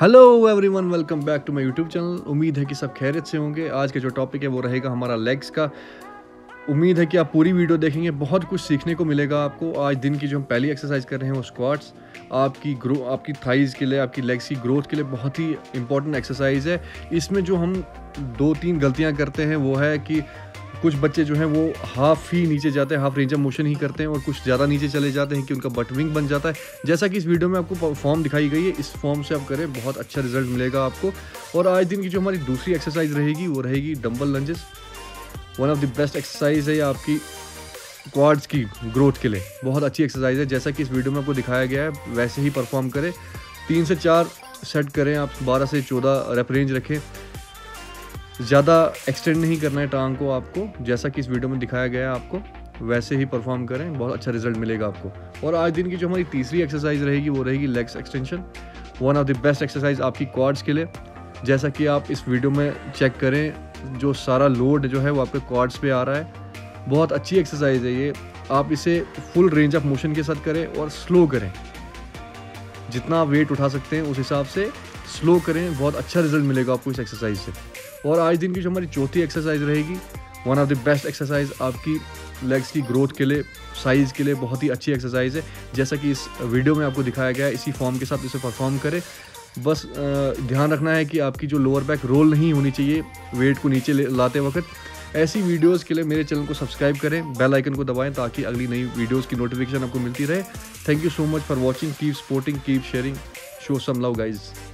Hello everyone, welcome back to my YouTube channel. उम्मीद है कि सब खैरियत से होंगे। आज का जो टॉपिक है वो रहेगा हमारा लेग्स का। उम्मीद है कि आप पूरी वीडियो देखेंगे, बहुत कुछ सीखने को मिलेगा आपको। आज दिन की जो हम पहली एक्सरसाइज कर रहे हैं वो स्क्वाट्स आपकी थाइज़ के लिए, आपकी लेग्स की ग्रोथ के लिए बहुत ही इंपॉर्टेंट एक्सरसाइज है। इसमें जो हम 2-3 गलतियाँ करते हैं वो है कि कुछ बच्चे जो हैं वो हाफ ही नीचे जाते हैं, हाफ रेंज ऑफ मोशन ही करते हैं और कुछ ज़्यादा नीचे चले जाते हैं कि उनका बटविंग बन जाता है। जैसा कि इस वीडियो में आपको फॉर्म दिखाई गई है, इस फॉर्म से आप करें, बहुत अच्छा रिजल्ट मिलेगा आपको। और आज दिन की जो हमारी दूसरी एक्सरसाइज रहेगी वो रहेगी dumbbell lunges. One of the best exercise है आपकी क्वाड्स की ग्रोथ के लिए, बहुत अच्छी एक्सरसाइज है। जैसा कि इस वीडियो में आपको दिखाया गया है वैसे ही परफॉर्म करें। 3 से 4 सेट करें आप, 12 से 14 रेप रेंज रखें। ज़्यादा एक्सटेंड नहीं करना है टांग को आपको, जैसा कि इस वीडियो में दिखाया गया है आपको वैसे ही परफॉर्म करें, बहुत अच्छा रिजल्ट मिलेगा आपको। और आज दिन की जो हमारी तीसरी एक्सरसाइज रहेगी वो रहेगी legs extension. One of the best exercise आपकी क्वाड्स के लिए। जैसा कि आप इस वीडियो में चेक करें, जो सारा लोड जो है वो आपके क्वाड्स पे आ रहा है। बहुत अच्छी एक्सरसाइज है ये। आप इसे फुल रेंज ऑफ मोशन के साथ करें और स्लो करें, जितना वेट उठा सकते हैं उस हिसाब से स्लो करें। बहुत अच्छा रिजल्ट मिलेगा आपको इस एक्सरसाइज से। और आज दिन की जो हमारी चौथी एक्सरसाइज रहेगी, one of the best exercise आपकी लेग्स की ग्रोथ के लिए, साइज़ के लिए बहुत ही अच्छी एक्सरसाइज है। जैसा कि इस वीडियो में आपको दिखाया गया है, इसी फॉर्म के साथ इसे परफॉर्म करें। बस ध्यान रखना है कि आपकी जो लोअर बैक रोल नहीं होनी चाहिए वेट को नीचे लाते वक्त। ऐसी वीडियोस के लिए मेरे चैनल को सब्सक्राइब करें, बेल आइकन को दबाएं ताकि अगली नई वीडियोस की नोटिफिकेशन आपको मिलती रहे। Thank you so much for watching. Keep supporting, keep sharing, show some love guys.